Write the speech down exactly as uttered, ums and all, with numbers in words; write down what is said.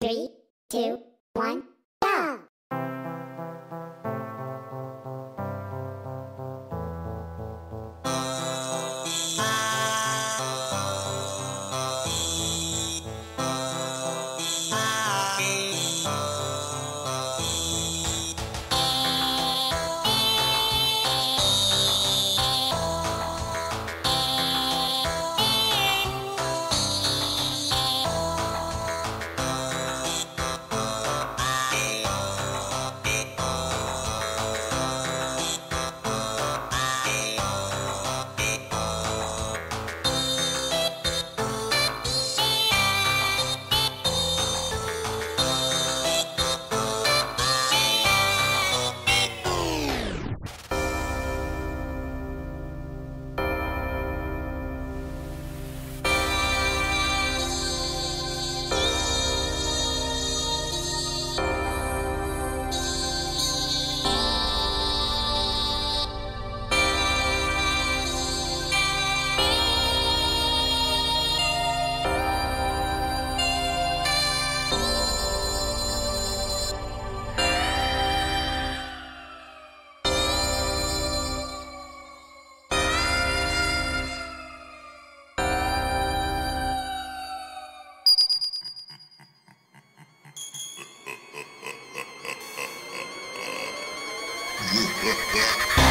Three, two, one. Yeah.